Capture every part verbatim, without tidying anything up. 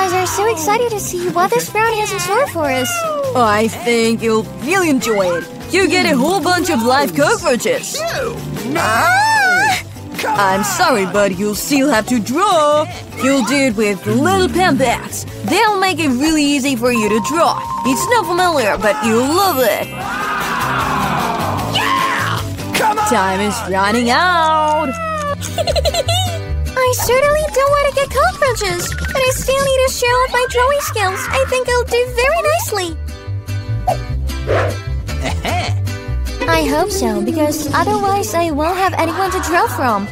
guys are so excited to see what this round has in store for us. I think you'll really enjoy it. You get a whole bunch of live cockroaches. No! I'm sorry, but you'll still have to draw. You'll do it with little pen bats. They'll make it really easy for you to draw. It's not familiar, but you'll love it. Yeah! Come on! Time is running out. I certainly don't want to get cockroaches, but I still need to show off my drawing skills. I think I'll do very nicely. I hope so, because otherwise I won't have anyone to draw from.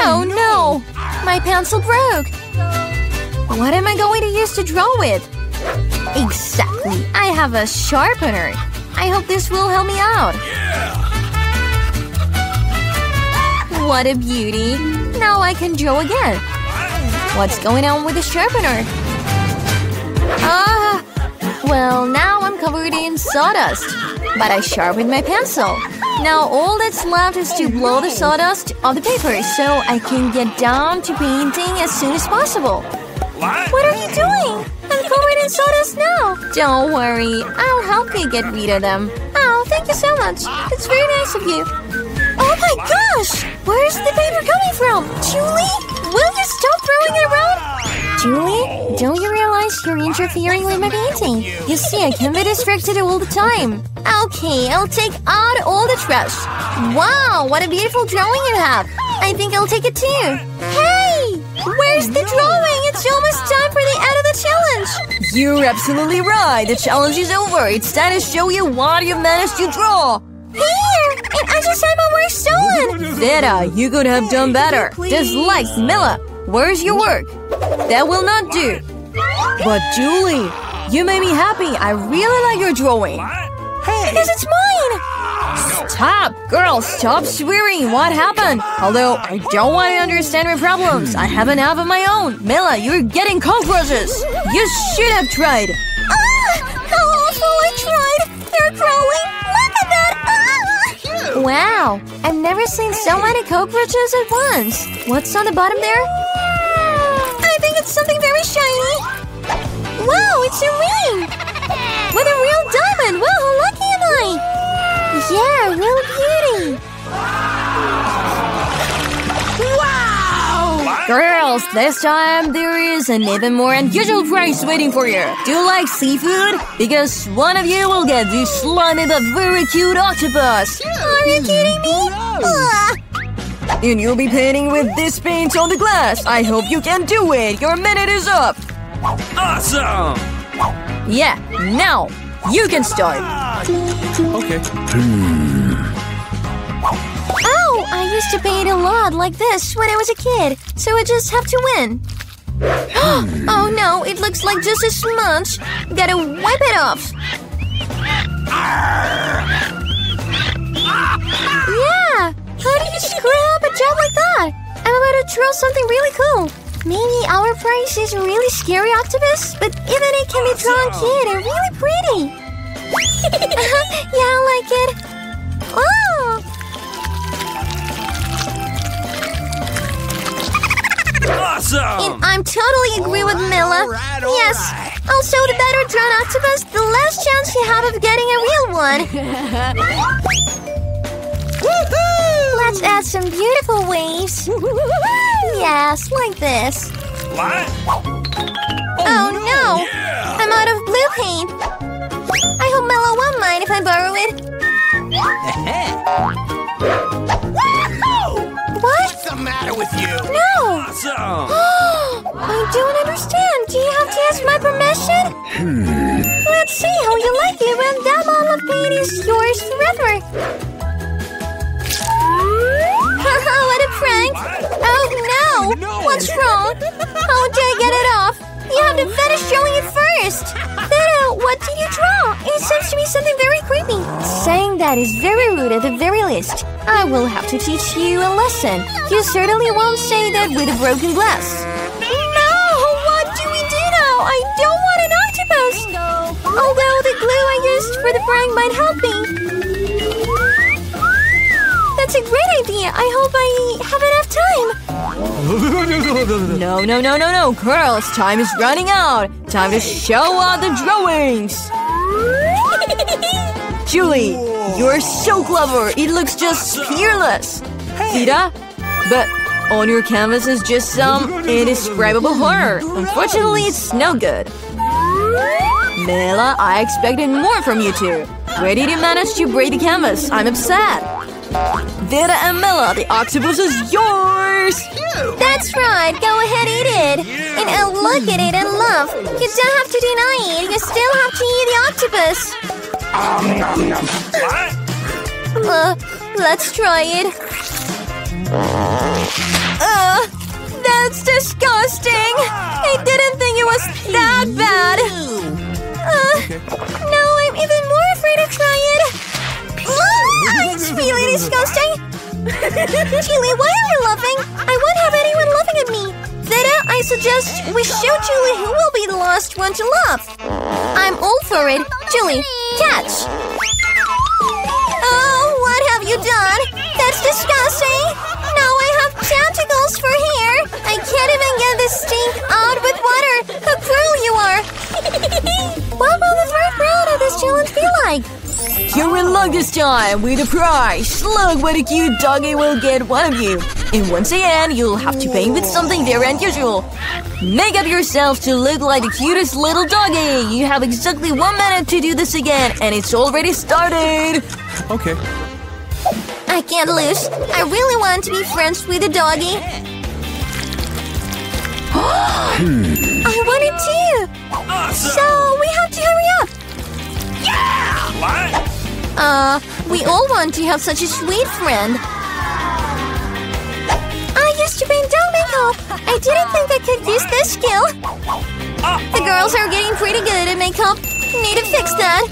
Oh no! My pencil broke! What am I going to use to draw with? Exactly! I have a sharpener! I hope this will help me out! What a beauty! Now I can draw again! What's going on with the sharpener? Ah! Well, now I'm covered in sawdust. But I sharpened my pencil. Now all that's left is to blow the sawdust on the paper so I can get down to painting as soon as possible. What? What are you doing? I'm covered in sawdust now. Don't worry. I'll help you get rid of them. Oh, thank you so much. That's very nice of you. Oh my gosh! Where's the paper coming from? Julie? Will you stop throwing it around? Julie, don't you realize you're interfering with my painting? You see, I can be distracted all the time. Okay, I'll take out all the trash. Wow, what a beautiful drawing you have. I think I'll take it too. Hey! Where's the drawing? It's almost time for the end of the challenge. You're absolutely right. The challenge is over. It's time to show you what you've managed to draw. Here! And I just had my work stolen! Vera, you could have done better. Just like Mila. Where's your work? That will not do. But Julie, you made me happy. I really like your drawing. Hey. Because it's mine! Stop! Girl, stop swearing. What happened? Although, I don't want to understand your problems. I have enough of my own. Mila, you're getting cockroaches. You should have tried. Ah! How awful! I tried! They're crawling! Look at that! Ah! Wow! I've never seen so many cockroaches at once. What's on the bottom there? Something very shiny. Wow, it's a ring! With a real diamond! Wow, how lucky am I! Yeah, real beauty! Wow! Girls, this time there is an even more unusual prize waiting for you! Do you like seafood? Because one of you will get this slimy but very cute octopus! Are you kidding me? Ugh. And you'll be painting with this paint on the glass. I hope you can do it. Your minute is up. Awesome! Yeah, now you can start. Okay. Oh, I used to paint a lot like this when I was a kid, so I just have to win. Oh no, it looks like just a smudge. Gotta wipe it off. Yeah! How do you screw up a job like that? I'm about to draw something really cool. Maybe our prize is a really scary octopus, but even it can be drawn cute and really pretty. Yeah, I like it. Wow! Awesome! And I'm totally agree with Mila. All right, all yes. Right. Also, the better drawn octopus, the less chance you have of getting a real one. Woohoo! Let's add some beautiful waves. Yes, like this. What? Oh, oh no! no. Yeah. I'm out of blue paint. I hope Milo won't mind if I borrow it. What? What's the matter with you? No! Awesome. I don't understand. Do you have to ask my permission? Hmm. Let's see how you like it when that bottle of paint is yours forever. What a prank! Oh no! What's wrong? How did I get it off? You have to finish showing it first! Theta, what did you draw? It seems to be something very creepy. Saying that is very rude at the very least. I will have to teach you a lesson. You certainly won't say that with a broken glass. No! What do we do now? I don't want an octopus! Although the glue I used for the prank might help me. such a great idea! I hope I have enough time! No, no, no, no, no! Girls, time is running out! Time to show off the drawings! Julie, you're so clever! It looks just peerless! Theda, but on your canvas is just some indescribable horror! Unfortunately, it's no good! Mela, I expected more from you two! Where did you manage to braid the canvas? I'm upset! Theda and Mela, the octopus is yours! That's right! Go ahead, eat it! And I'll look at it and love! You don't have to deny it! You still have to eat the octopus! Uh, let's try it… Ugh! That's disgusting! I didn't think it was that bad! Uh, now I'm even more afraid to try it! Ah, it's really disgusting! Julie, why are you laughing? I won't have anyone laughing at me! Theda, I suggest we show Julie who will be the last one to laugh! I'm all for it! Julie, catch! Oh, what have you done? That's disgusting! Now I have tentacles for hair! I can't even get this stain out with water! How cruel you are! What will the first round of this challenge be like? You're in luck this time with a prize! Look what a cute doggy will get one of you! And once again, you'll have to paint with something very unusual! Make up yourself to look like the cutest little doggy! You have exactly one minute to do this again, and it's already started! Okay. I can't lose! I really want to be friends with the doggy! I want it too! Awesome. So, we have to hurry up! Yeah! What? Uh, we all want to have such a sweet friend. I used to paint doll makeup! I didn't think I could use this skill! The girls are getting pretty good at makeup. Need to fix that!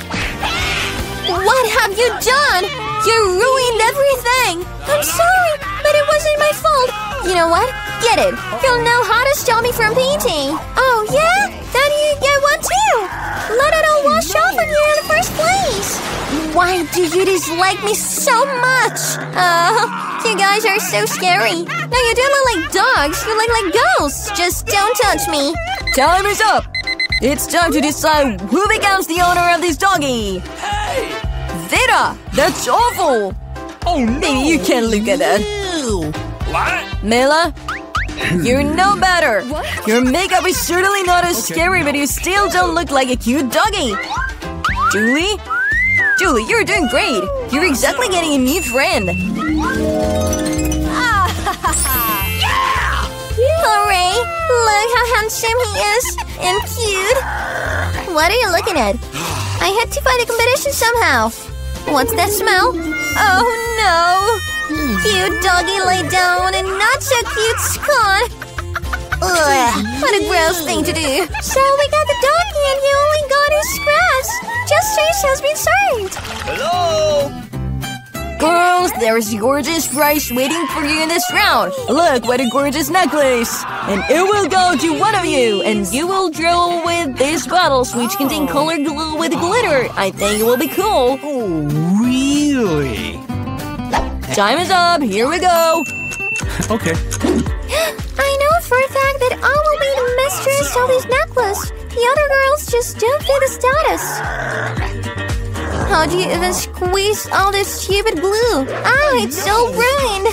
What have you done? You ruined everything! I'm sorry, but it wasn't my fault! You know what? Get it! You'll know how to stop me from painting! Oh, yeah? Then you get one too! Let it all wash off on you in the first place! Why do you dislike me so much? Uh, you guys are so scary! No, you don't look like dogs, you look like ghosts! Just don't touch me! Time is up! It's time to decide who becomes the owner of this doggy! Hey! Theda! That's awful! Oh no! Maybe you can't look at that! What? Mela? You're no better! What? Your makeup is certainly not as okay. scary, but you still don't look like a cute doggy! Julie? Julie, you're doing great! You're exactly getting a new friend! Yeah! Hooray! Look how handsome he is! And cute! What are you looking at? I had to fight a competition somehow! What's that smell? Oh no! Cute doggy lay down and not so cute Scott! Ugh, what a gross thing to do! So we got the doggy and he only got his scratch! Justice has been served! Hello! Girls, there's gorgeous prize waiting for you in this round! Look, what a gorgeous necklace! And it will go to one of you! And you will draw with these bottles which contain colored glue with glitter! I think it will be cool! Oh, really? Time is up! Here we go! Okay. I know for a fact that I will be the mistress of this necklace! The other girls just don't get the status! How do you even squeeze all this stupid glue? Oh, it's so ruined!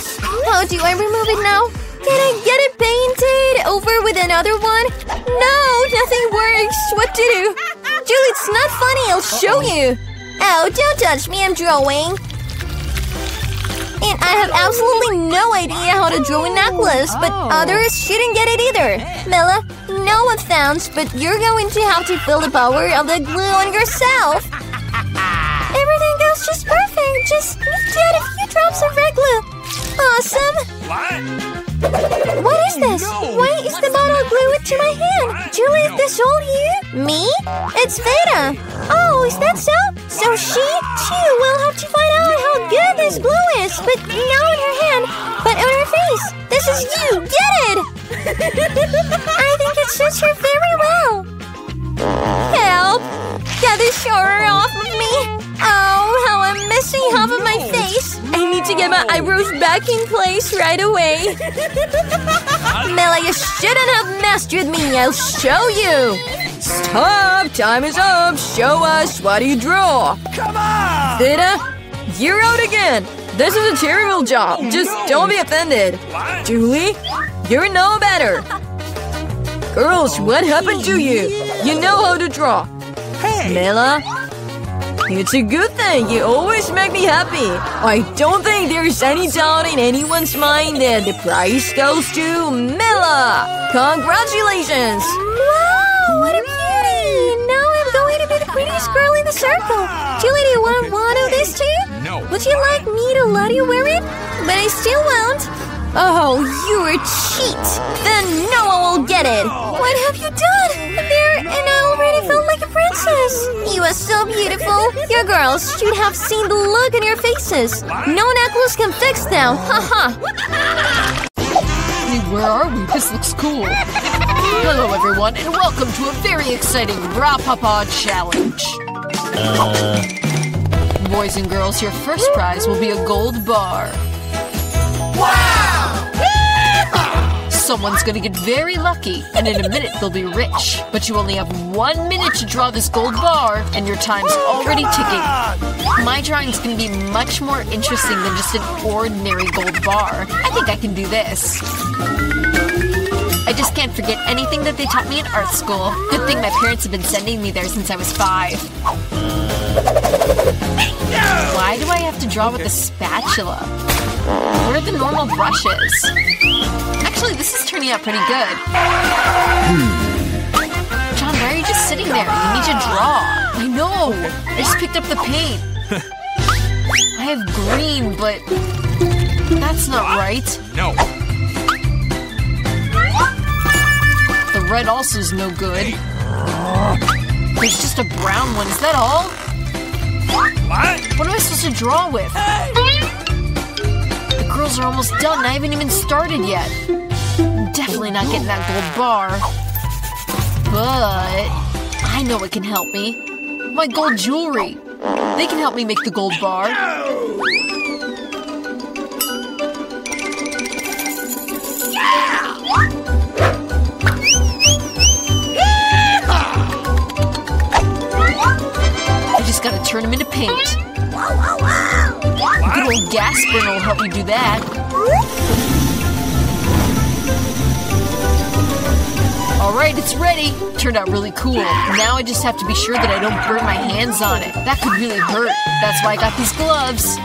How do I remove it now? Can I get it painted over with another one? No! Nothing works! What to do? Julie, it's not funny! I'll show you! Oh, don't touch me! I'm drawing! And I have absolutely no idea how to draw a necklace, but others shouldn't get it either! Mela, no offense, but you're going to have to feel the power of the glue on yourself! Everything goes just perfect! Just lift out a few drops of red glue! Awesome! What? What is this? Why is the bottle glued to my hand? Julie, is this all you? Me? It's Theda! Oh, is that so? So she, too, will have to find out how good this glue is, but not on her hand, but on her face! This is you! Get it! I think it suits her very well! Help! Get this horror off of me! Oh, how I'm missing half of my face! I need to get get my eyebrows back in place right away! Mela, you shouldn't have messed with me! I'll show you! Stop! Time is up! Show us what you draw! Come on! Theta, you're out again! This is a terrible job! Oh, Just no. don't be offended! What? Julie, you're no better! Girls, what happened to you? You know how to draw! Hey! Mela? It's a good thing. You always make me happy. I don't think there's any doubt in anyone's mind that the prize goes to Mela. Congratulations! Wow, what a beauty! Now I'm going to be the prettiest girl in the circle. Julie, do you want one of these too? No. Would you like me to let you wear it? But I still won't. Oh, you're a cheat! Then no one will get it. What have you done? There, and I already felt like a princess. You are so beautiful. Your girls should have seen the look in your faces. No necklace can fix them. Haha. Hey, where are we? This looks cool. Hello, everyone, and welcome to a very exciting Rapapa challenge. Uh. Boys and girls, your first prize will be a gold bar. Wow! Someone's gonna get very lucky, and in a minute they'll be rich. But you only have one minute to draw this gold bar, and your time's already ticking. My drawing's gonna be much more interesting than just an ordinary gold bar. I think I can do this. I just can't forget anything that they taught me in art school. Good thing my parents have been sending me there since I was five. Why do I have to draw with a spatula? Where are the normal brushes? Actually, this is turning out pretty good. John, why are you just sitting there? You need to draw. I know. I just picked up the paint. I have green, but that's not right. No. The red also is no good. There's just a brown one. Is that all? What? What am I supposed to draw with? The girls are almost done. I haven't even started yet. Definitely not getting that gold bar. But I know what can help me. My gold jewelry. They can help me make the gold bar. I just gotta turn them into paint. A good old gas burner will help you do that. Alright, it's ready! Turned out really cool. Now I just have to be sure that I don't burn my hands on it. That could really hurt. That's why I got these gloves.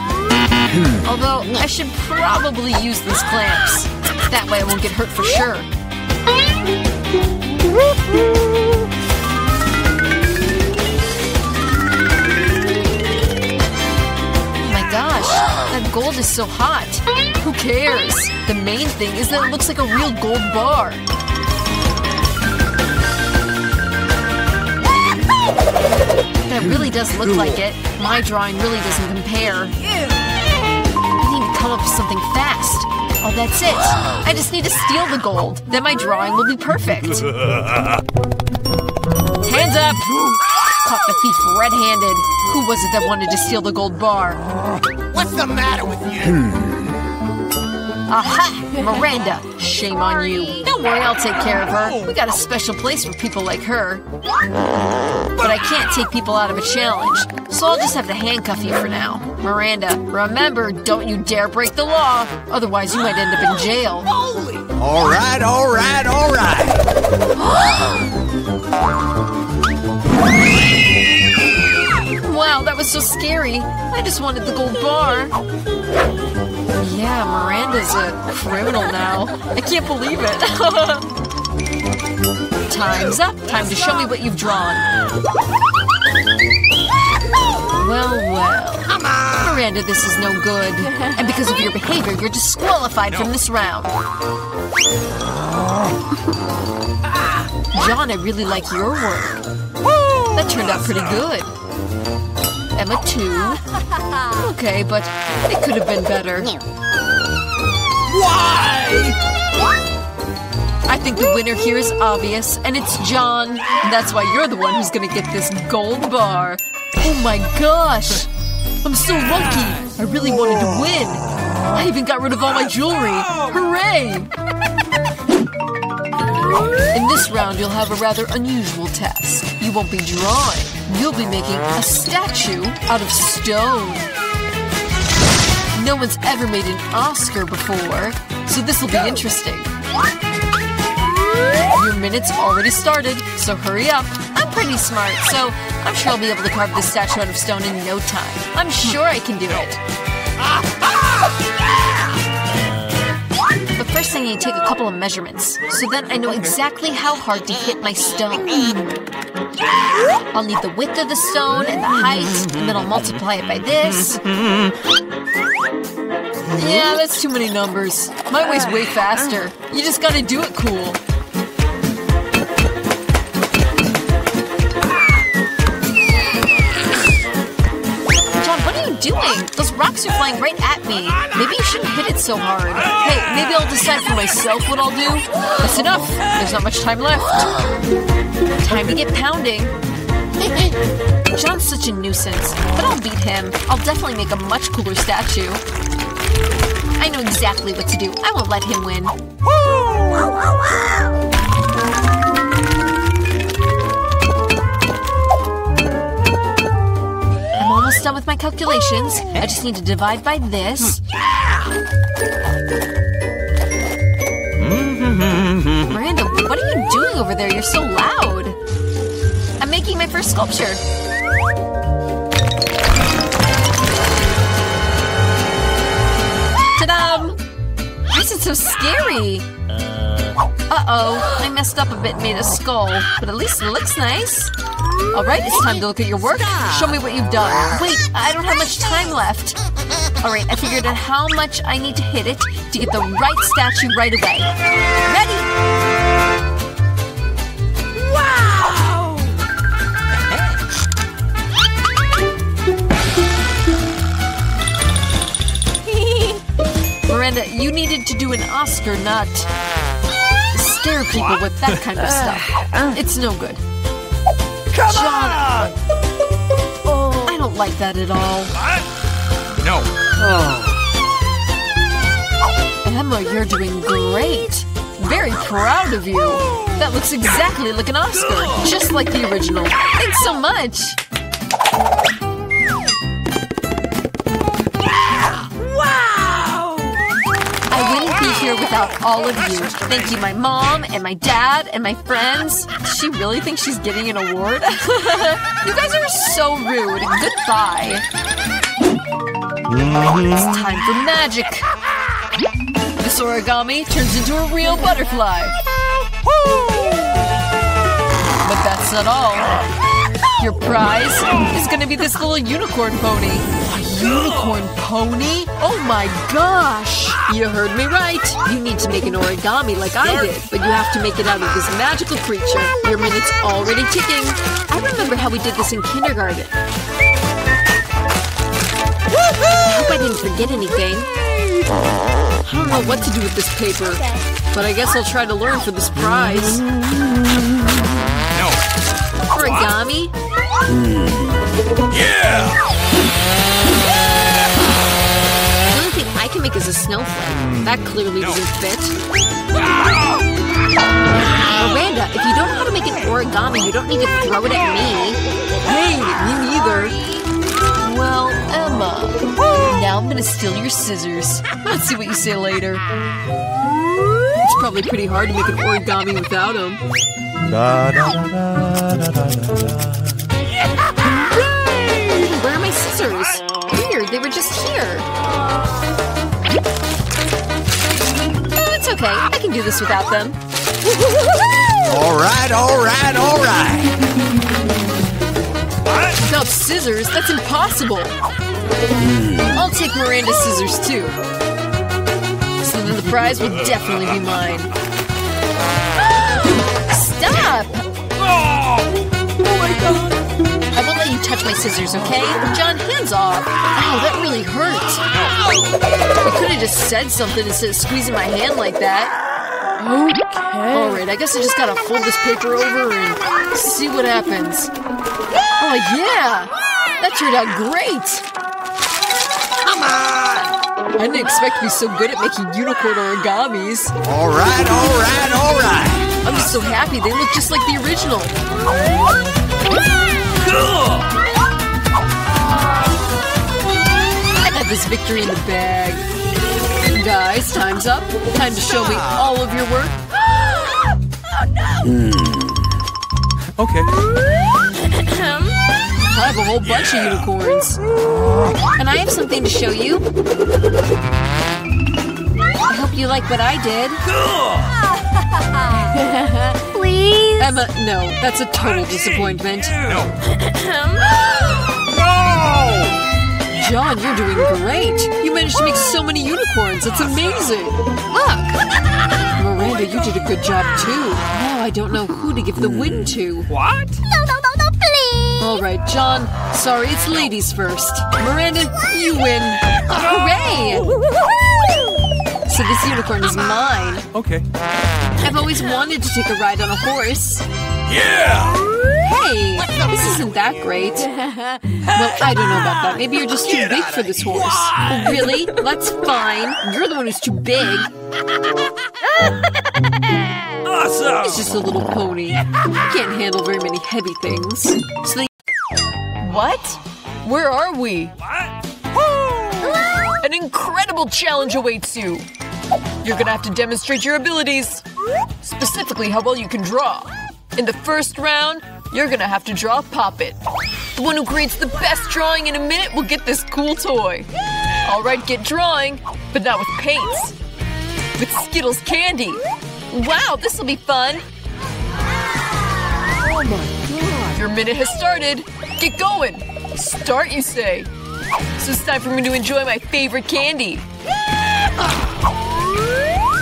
Although, I should probably use these clamps. That way I won't get hurt for sure. Oh my gosh, that gold is so hot. Who cares? The main thing is that it looks like a real gold bar. That really does look like it. My drawing really doesn't compare. I need to come up with something fast. Oh, that's it. I just need to steal the gold. Then my drawing will be perfect. Hands up! Caught the thief red-handed. Who was it that wanted to steal the gold bar? What's the matter with you? Aha! Miranda! Shame on you. Don't worry, I'll take care of her. We got a special place for people like her. But I can't take people out of a challenge, so I'll just have to handcuff you for now. Miranda, remember, don't you dare break the law, otherwise you might end up in jail. All right, all right, all right. Wow, that was so scary. I just wanted the gold bar. Yeah, Miranda's a criminal now. I can't believe it. Time's up. Time to show me what you've drawn. Well, well. Miranda, this is no good. And because of your behavior, you're disqualified from this round. John, I really like your work. That turned out pretty good. Emma, too. Okay, but it could have been better. Why? I think the winner here is obvious, and it's John. That's why you're the one who's gonna get this gold bar. Oh my gosh! I'm so lucky! I really wanted to win! I even got rid of all my jewelry! Hooray! In this round, you'll have a rather unusual task. You won't be drawing. You'll be making a statue out of stone. No one's ever made an Oscar before, so this will be interesting. Your minute's already started, so hurry up. I'm pretty smart, so I'm sure I'll be able to carve this statue out of stone in no time. I'm sure I can do it. But first I need to take a couple of measurements, so then I know exactly how hard to hit my stone. I'll need the width of the stone and the height, and then I'll multiply it by this. Yeah, that's too many numbers. My way's way faster. You just gotta do it cool. Doing? Those rocks are flying right at me. Maybe you shouldn't hit it so hard. Hey, maybe I'll decide for myself what I'll do. That's enough. There's not much time left. Time to get pounding. John's such a nuisance, but I'll beat him. I'll definitely make a much cooler statue. I know exactly what to do. I won't let him win. Done with my calculations. I just need to divide by this. Miranda, what are you doing over there? You're so loud. I'm making my first sculpture. Ta-da! Why is it so scary? Uh-oh, I messed up a bit and made a skull, but at least it looks nice. Alright, it's time to look at your work. Show me what you've done. Wait, I don't have much time left. Alright, I figured out how much I need to hit it to get the right statue right away. Ready? Wow! Miranda, you needed to do an Oscar, not scare people with that kind of stuff. It's no good. Come on! Oh, I don't like that at all. What? No. Oh. Emma, you're doing great. Very proud of you. That looks exactly like an Oscar, just like the original. Thanks so much. Wow! I wouldn't be here without all of you. Thank you, my mom and my dad and my friends. She really thinks she's getting an award? You guys are so rude. Goodbye. It's time for magic. This origami turns into a real butterfly. But that's not all. Your prize is going to be this little unicorn pony. A unicorn pony? Oh my gosh! You heard me right. You need to make an origami like I did, but you have to make it out of this magical creature. Your minute's already ticking. I remember how we did this in kindergarten. I hope I didn't forget anything. I don't know what to do with this paper, but I guess I'll try to learn for this prize. No. Origami? Yeah! I can make is a snowflake. That clearly no. doesn't fit. Miranda, if you don't know how to make an origami, you don't need to throw it at me. Hey, me neither. Well, Emma. Now I'm gonna steal your scissors. Let's see what you say later. It's probably pretty hard to make an origami without them. Where are my scissors? Weird, they were just here. Okay, I can do this without them. All right, all right, all right. Without scissors, that's impossible. I'll take Miranda's scissors too. So then the prize will definitely be mine. Stop! Oh my god! I won't let you touch my scissors, okay? John, hands off. Ow, that really hurt. I could have just said something instead of squeezing my hand like that. Okay. Alright, I guess I just gotta fold this paper over and see what happens. Oh, yeah! That turned out great! Come on! I didn't expect to be so good at making unicorn origamis. All right, all right, all right. I'm just so happy they look just like the original. Cool. I have this victory in the bag. Guys, time's up. Time to show me all of your work. Oh no! Mm. Okay. I have a whole bunch yeah. of unicorns. And I have something to show you. I hope you like what I did. Cool. Please? Emma, no. That's a total disappointment. No. No! John, you're doing great. You managed to make so many unicorns. That's amazing. Look. Miranda, you did a good job, too. Now I don't know who to give the win to. What? No, no, no, no, please. All right, John. Sorry, it's ladies first. Miranda, you win. Hooray! So this unicorn is mine. Okay. I've always wanted to take a ride on a horse. Yeah! Hey, this isn't that great. Well, I don't know about that. Maybe you're just too big for this horse. Oh, really? That's fine. You're the one who's too big. Awesome! It's just a little pony. Can't handle very many heavy things. So they what? Where are we? What? Woo! An incredible challenge awaits you. You're gonna have to demonstrate your abilities. Specifically, how well you can draw. In the first round, you're gonna have to draw Poppet. The one who creates the best drawing in a minute will get this cool toy. Alright, get drawing, but not with paints. With Skittles candy. Wow, this'll be fun! Oh my god! Your minute has started! Get going! Start, you say! So it's time for me to enjoy my favorite candy!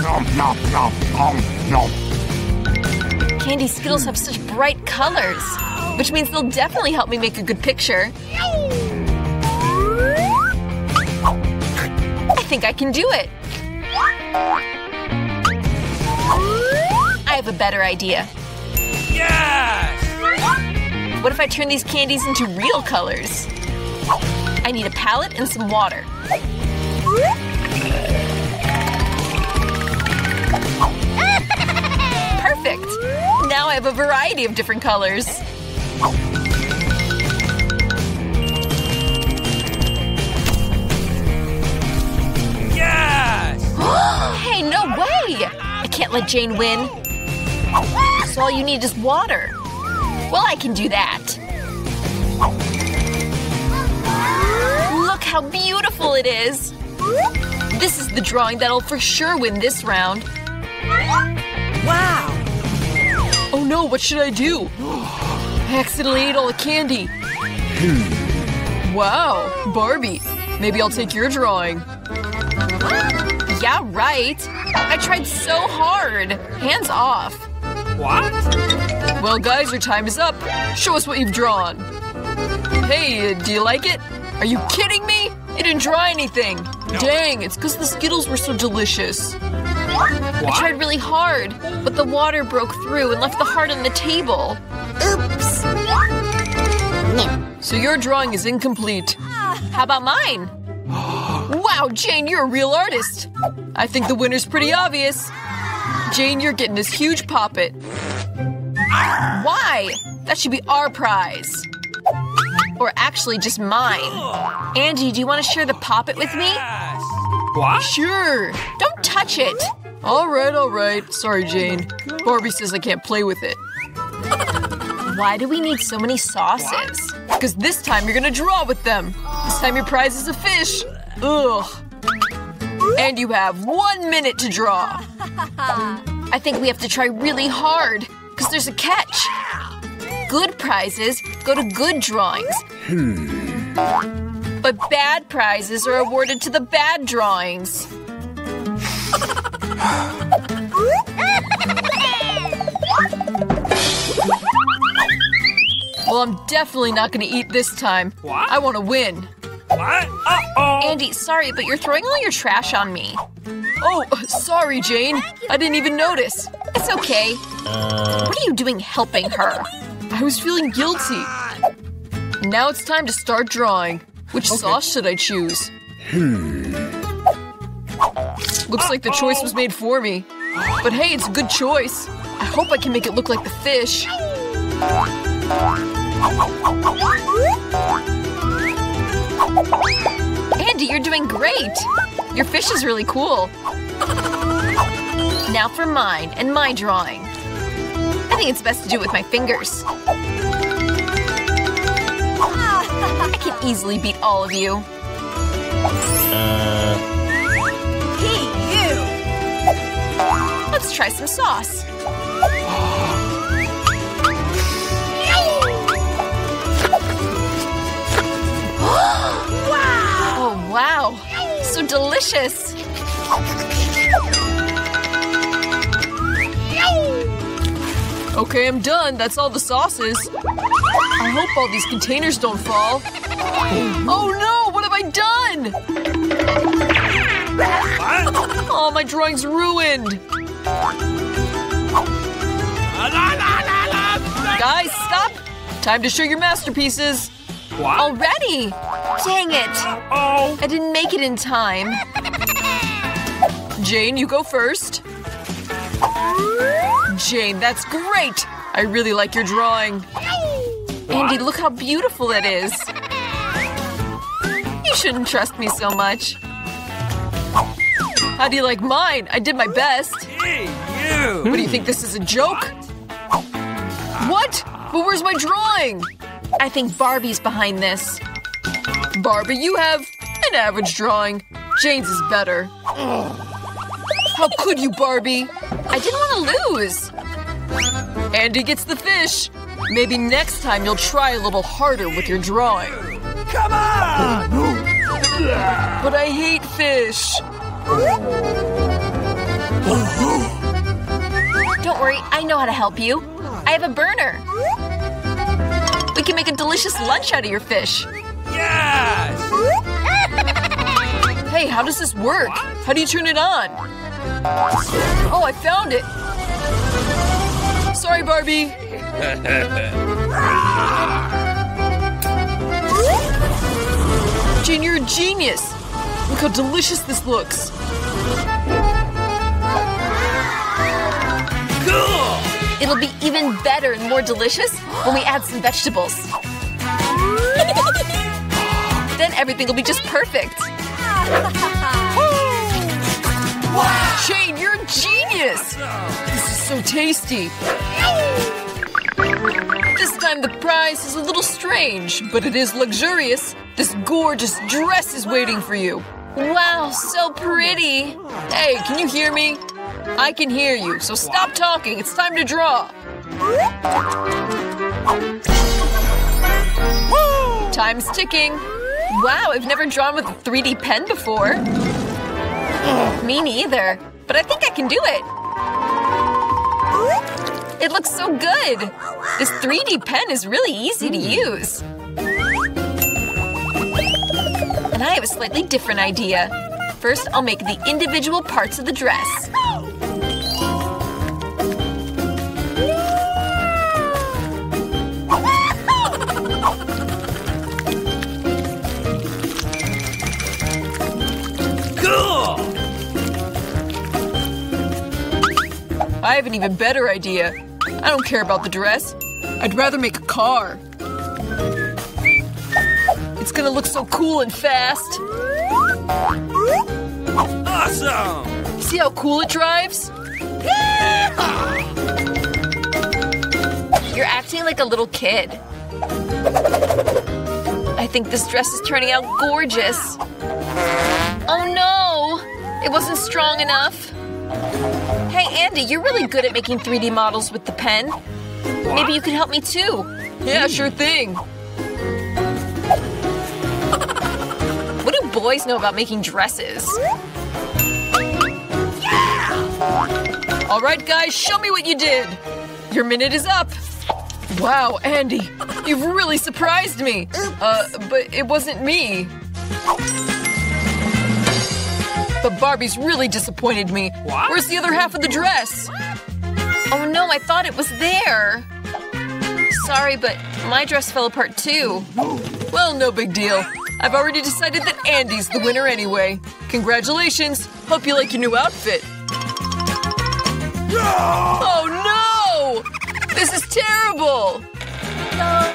Nom, nom, nom, nom, nom. Candy Skittles have such bright colors, which means they'll definitely help me make a good picture. I think I can do it! I have a better idea. Yes! What if I turn these candies into real colors? I need a palette and some water. Perfect! Now I have a variety of different colors. Hey, no way! I can't let Jane win. So all you need is water. Well, I can do that. Look how beautiful it is! This is the drawing that'll for sure win this round. Wow! Oh no, what should I do? I accidentally ate all the candy. Wow, Barbie. Maybe I'll take your drawing. Yeah, right. I tried so hard. Hands off. What? Well, guys, your time is up. Show us what you've drawn. Hey, do you like it? Are you kidding me? It didn't draw anything. No. Dang, it's because the Skittles were so delicious. What? I tried really hard, but the water broke through and left the heart on the table. Oops. No. So your drawing is incomplete. How about mine? Wow, Jane, you're a real artist. I think the winner's pretty obvious. Jane, you're getting this huge poppet. Why? That should be our prize. Or actually, just mine. Angie, do you want to share the poppet with me? What? Sure. Don't touch it. All right, all right. Sorry, Jane. Barbie says I can't play with it. Why do we need so many sauces? Because this time you're going to draw with them. This time your prize is a fish. Ugh. And you have one minute to draw. I think we have to try really hard, because there's a catch. Good prizes go to good drawings. Hmm. But bad prizes are awarded to the bad drawings. Well, I'm definitely not going to eat this time. What? I want to win. What? Uh-oh. Andy, sorry, but you're throwing all your trash on me. Oh, sorry, Jane. I didn't even notice. It's okay. Uh... What are you doing helping her? I was feeling guilty. Now it's time to start drawing. Which okay. sauce should I choose? Hmm. Looks like the choice was made for me. But hey, it's a good choice. I hope I can make it look like the fish. Andy, you're doing great! Your fish is really cool. Now for mine and my drawing. I think it's best to do it with my fingers. I can easily beat all of you. Uh. Hey, you! Let's try some sauce. Wow! Oh, wow! So delicious! Okay, I'm done. That's all the sauces. I hope all these containers don't fall. Oh no! What have I done? Oh, my drawing's ruined! Guys, stop! Time to show your masterpieces! What? Already? Dang it! Uh-oh. I didn't make it in time. Jane, you go first. Jane, that's great! I really like your drawing. What? Andy, look how beautiful it is. You shouldn't trust me so much. How do you like mine? I did my best. Hey, you! What, do you think this is a joke? What? But where's my drawing? I think Barbie's behind this. Barbie, you have an average drawing. Jane's is better. How could you, Barbie? I didn't want to lose. Andy gets the fish. Maybe next time you'll try a little harder with your drawing. Come on! But I hate fish. Don't worry, I know how to help you. I have a burner. We can make a delicious lunch out of your fish. Yes! Hey, how does this work? What? How do you turn it on? Oh, I found it. Sorry, Barbie. Jane, you're a genius. Look how delicious this looks. Cool! It'll be even better and more delicious when we add some vegetables. Then everything will be just perfect. Wow. Shane, you're a genius! This is so tasty. This time the prize is a little strange, but it is luxurious. This gorgeous dress is waiting for you. Wow, so pretty. Hey, can you hear me? I can hear you, so stop talking. It's time to draw. Woo! Time's ticking. Wow, I've never drawn with a three D pen before. Me neither, but I think I can do it. It looks so good. This three D pen is really easy to use. And I have a slightly different idea. First, I'll make the individual parts of the dress. I have an even better idea. I don't care about the dress. I'd rather make a car. It's gonna look so cool and fast. Awesome! See how cool it drives? You're acting like a little kid. I think this dress is turning out gorgeous. Oh no! It wasn't strong enough. Hey, Andy, you're really good at making three D models with the pen. Maybe you can help me, too. Yeah, sure thing. What do boys know about making dresses? Yeah! All right, guys, show me what you did. Your minute is up. Wow, Andy, you've really surprised me. Uh, but it wasn't me. But Barbie's really disappointed me. What? Where's the other half of the dress? Oh no, I thought it was there. Sorry, but my dress fell apart too. Well, no big deal. I've already decided that Andy's the winner anyway. Congratulations. Hope you like your new outfit. Oh no! This is terrible!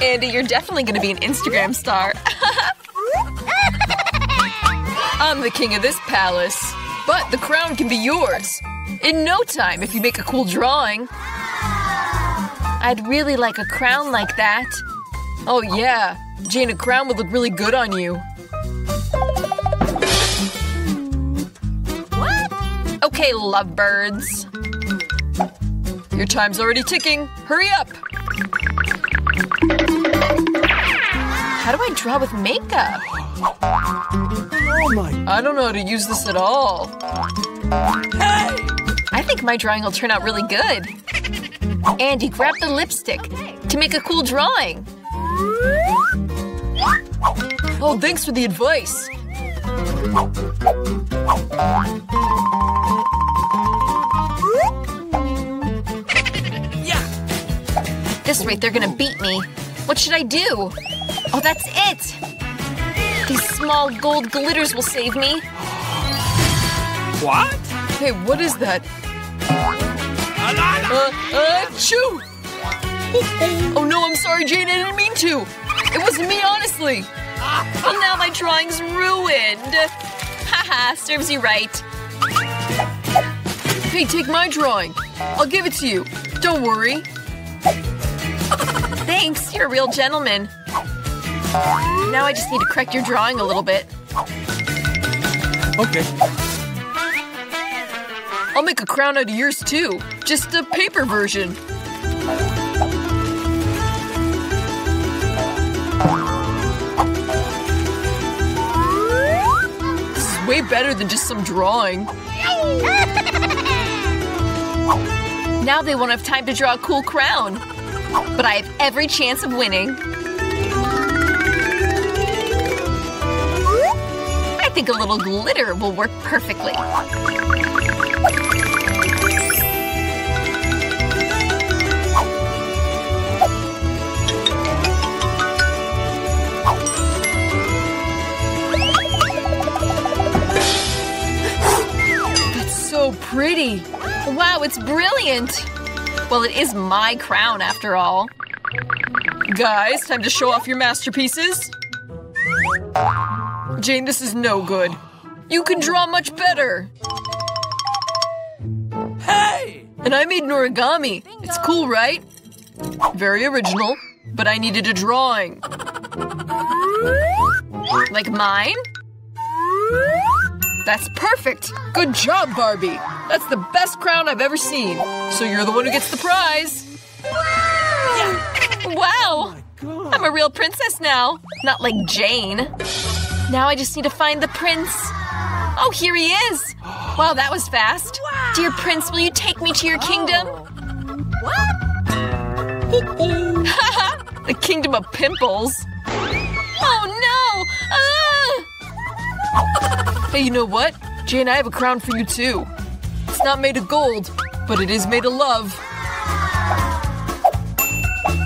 Andy, you're definitely gonna be an Instagram star. I'm the king of this palace. But the crown can be yours. In no time if you make a cool drawing. I'd really like a crown like that. Oh yeah, Jane, a crown would look really good on you. What? Okay, lovebirds. Your time's already ticking. Hurry up! How do I draw with makeup? Oh my. I don't know how to use this at all. Hey! I think my drawing will turn out really good. Andy, grab the lipstick to make a cool drawing. Oh, thanks for the advice. Yeah. This rate, they're gonna beat me. What should I do? Oh, that's it! These small gold glitters will save me. What? Hey, what is that? Uh, achoo! Oh no, I'm sorry, Jane, I didn't mean to. It wasn't me, honestly. Well, now my drawing's ruined. Haha, serves you right. Hey, take my drawing. I'll give it to you. Don't worry. Thanks, you're a real gentleman. Now I just need to correct your drawing a little bit. Okay. I'll make a crown out of yours too. Just a paper version. This is way better than just some drawing. Now they won't have time to draw a cool crown. But I have every chance of winning. I think a little glitter will work perfectly. That's so pretty. Wow, it's brilliant. Well, it is my crown after all. Guys, time to show off your masterpieces. Jane, this is no good. You can draw much better. Hey! And I made an origami. Bingo. It's cool, right? Very original, but I needed a drawing. Like mine? That's perfect. Good job, Barbie. That's the best crown I've ever seen. So you're the one who gets the prize. Wow! Yeah. Wow! Oh, I'm a real princess now. Not like Jane. Now I just need to find the prince. Oh, here he is! Wow, that was fast. Wow. Dear prince, will you take me to your kingdom? Oh. What? Haha! The kingdom of pimples. Oh no! Ah! Hey, you know what? Jane, I have a crown for you too. It's not made of gold, but it is made of love.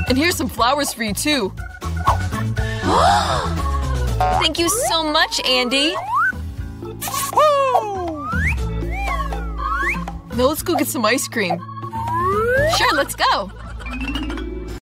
And here's some flowers for you too. Thank you so much, Andy. Woo! Now let's go get some ice cream. Sure, let's go.